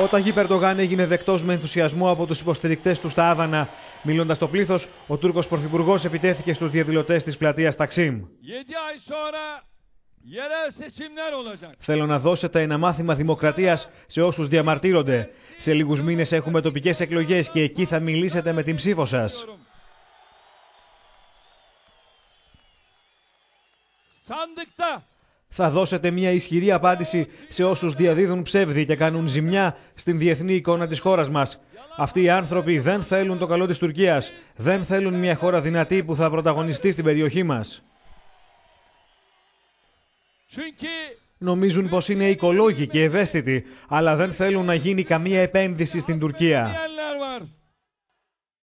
Ο Ταγίπ Ερντογάν έγινε δεκτός με ενθουσιασμό από τους υποστηρικτές του στα Άδανα. Μιλώντας στο πλήθος, ο Τούρκος Πρωθυπουργός επιτέθηκε στους διαδηλωτές της πλατείας Ταξίμ. Θέλω να δώσετε ένα μάθημα δημοκρατίας σε όσους διαμαρτύρονται. Σε λίγους μήνες έχουμε τοπικές εκλογές και εκεί θα μιλήσετε με την ψήφο σας. Θα δώσετε μια ισχυρή απάντηση σε όσους διαδίδουν ψεύδι και κάνουν ζημιά στην διεθνή εικόνα της χώρας μας. Αυτοί οι άνθρωποι δεν θέλουν το καλό της Τουρκίας. Δεν θέλουν μια χώρα δυνατή που θα πρωταγωνιστεί στην περιοχή μας. Νομίζουν πως είναι οικολόγοι και ευαίσθητοι, αλλά δεν θέλουν να γίνει καμία επένδυση στην Τουρκία.